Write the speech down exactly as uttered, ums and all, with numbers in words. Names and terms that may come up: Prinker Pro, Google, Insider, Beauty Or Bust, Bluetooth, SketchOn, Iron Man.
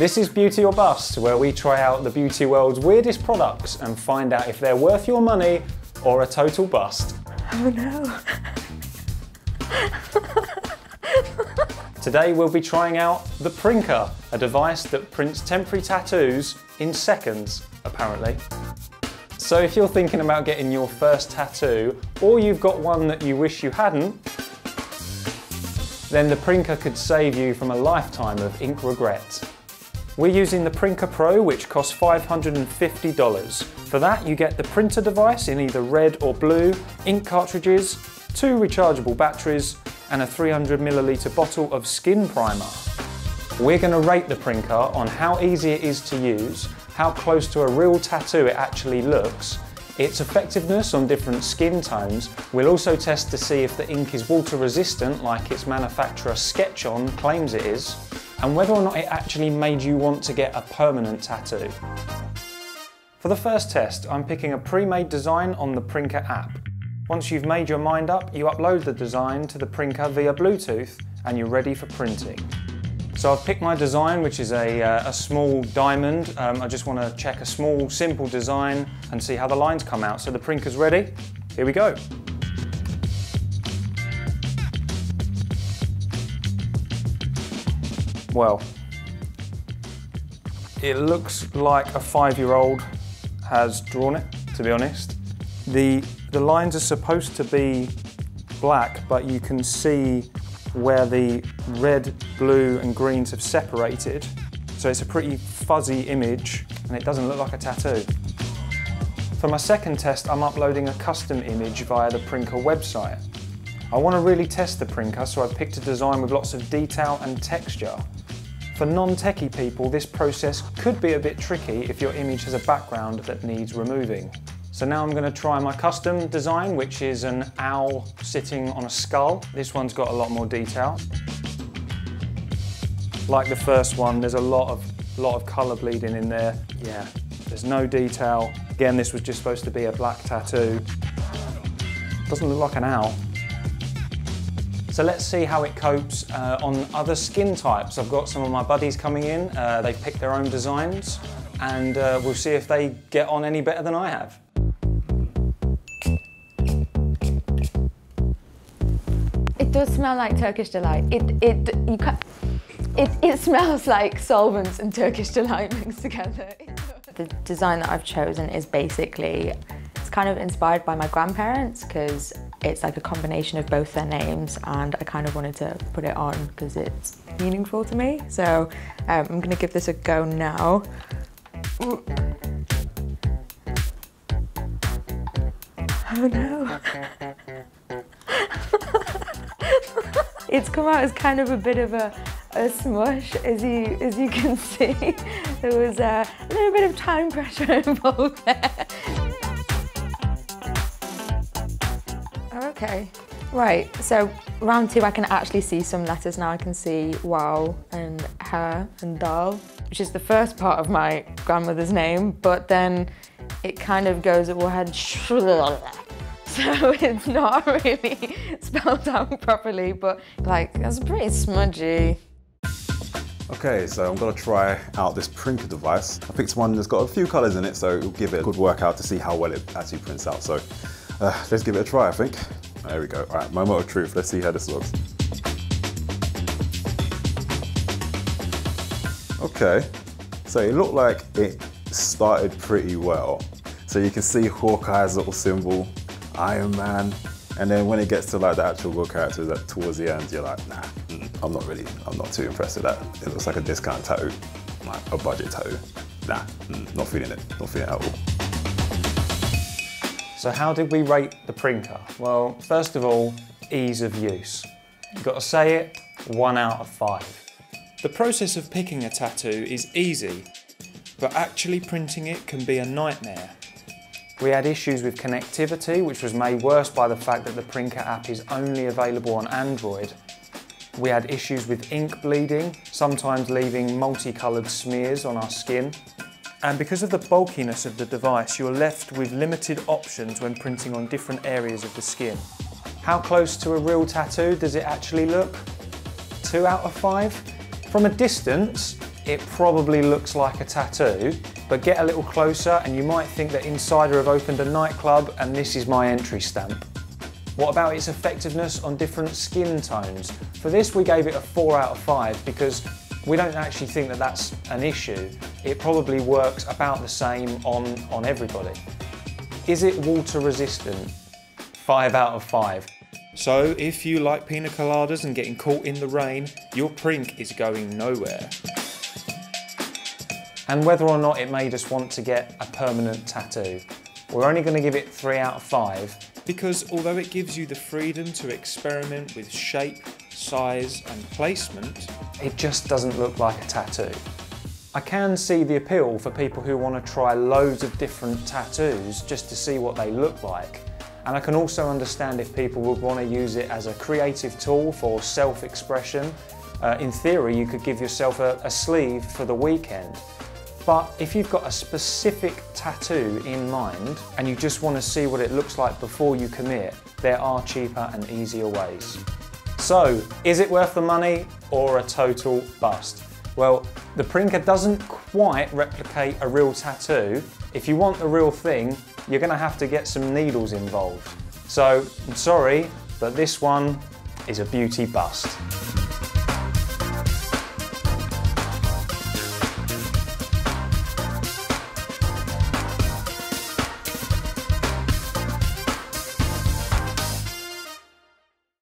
This is Beauty or Bust, where we try out the beauty world's weirdest products and find out if they're worth your money or a total bust. Oh no. Today we'll be trying out the Prinker, a device that prints temporary tattoos in seconds, apparently. So if you're thinking about getting your first tattoo, or you've got one that you wish you hadn't, then the Prinker could save you from a lifetime of ink regret. We're using the Prinker Pro, which costs five hundred and fifty dollars. For that, you get the printer device in either red or blue, ink cartridges, two rechargeable batteries, and a three hundred milliliter bottle of skin primer. We're going to rate the Prinker on how easy it is to use, how close to a real tattoo it actually looks, its effectiveness on different skin tones. We'll also test to see if the ink is water resistant like its manufacturer SketchOn claims it is, and whether or not it actually made you want to get a permanent tattoo. For the first test, I'm picking a pre-made design on the Prinker app. Once you've made your mind up, you upload the design to the Prinker via Bluetooth and you're ready for printing. So I've picked my design, which is a, uh, a small diamond. Um, I just want to check a small, simple design and see how the lines come out. So the Prinker's ready. Here we go. Well, it looks like a five-year-old has drawn it, to be honest. The, the lines are supposed to be black, but you can see where the red, blue and greens have separated. So it's a pretty fuzzy image and it doesn't look like a tattoo. For my second test, I'm uploading a custom image via the Prinker website. I want to really test the Prinker, so I've picked a design with lots of detail and texture. For non-techie people, this process could be a bit tricky if your image has a background that needs removing. So now I'm going to try my custom design, which is an owl sitting on a skull. This one's got a lot more detail. Like the first one, there's a lot of, lot of colour bleeding in there. Yeah, there's no detail. Again, this was just supposed to be a black tattoo. Doesn't look like an owl. So let's see how it copes uh, on other skin types. I've got some of my buddies coming in. Uh, they've picked their own designs, and uh, we'll see if they get on any better than I have. It does smell like Turkish delight. It it you can't, it it smells like solvents and Turkish delight mixed together. The design that I've chosen is basically, it's kind of inspired by my grandparents because it's like a combination of both their names, and I kind of wanted to put it on because it's meaningful to me. So um, I'm gonna give this a go now. Ooh. Oh no. It's come out as kind of a bit of a, a smush, as you as you can see. There was a little bit of time pressure involved there. Okay, right, so round two, I can actually see some letters now. I can see wow and her and dal, which is the first part of my grandmother's name, but then it kind of goes at overhead. So it's not really spelled out properly, but like, that's pretty smudgy. Okay, so I'm gonna try out this printer device. I picked one that's got a few colors in it, so it'll give it a good workout to see how well it actually prints out. So uh, let's give it a try, I think. There we go, all right, moment of truth. Let's see how this looks. Okay, so it looked like it started pretty well. So you can see Hawkeye's little symbol, Iron Man, and then when it gets to like the actual real characters, that towards the end, you're like, nah, I'm not really, I'm not too impressed with that. It looks like a discount tattoo, like a budget tattoo. Nah, not feeling it, not feeling it at all. So how did we rate the Prinker? Well, first of all, ease of use. You've got to say it, one out of five. The process of picking a tattoo is easy, but actually printing it can be a nightmare. We had issues with connectivity, which was made worse by the fact that the Prinker app is only available on Android. We had issues with ink bleeding, sometimes leaving multicoloured smears on our skin. And because of the bulkiness of the device, you're left with limited options when printing on different areas of the skin. How close to a real tattoo does it actually look? Two out of five. From a distance, it probably looks like a tattoo, but get a little closer and you might think that Insider have opened a nightclub and this is my entry stamp. What about its effectiveness on different skin tones? For this we gave it a four out of five because we don't actually think that that's an issue. It probably works about the same on, on everybody. Is it water resistant? five out of five. So if you like pina coladas and getting caught in the rain, your Prink is going nowhere. And whether or not it made us want to get a permanent tattoo, we're only going to give it three out of five. Because although it gives you the freedom to experiment with shape, size and placement, it just doesn't look like a tattoo. I can see the appeal for people who want to try loads of different tattoos just to see what they look like. And I can also understand if people would want to use it as a creative tool for self-expression. Uh, in theory, you could give yourself a, a sleeve for the weekend. But if you've got a specific tattoo in mind and you just want to see what it looks like before you commit, there are cheaper and easier ways. So, is it worth the money or a total bust? Well, the Prinker doesn't quite replicate a real tattoo. If you want the real thing, you're going to have to get some needles involved. So, I'm sorry, but this one is a beauty bust.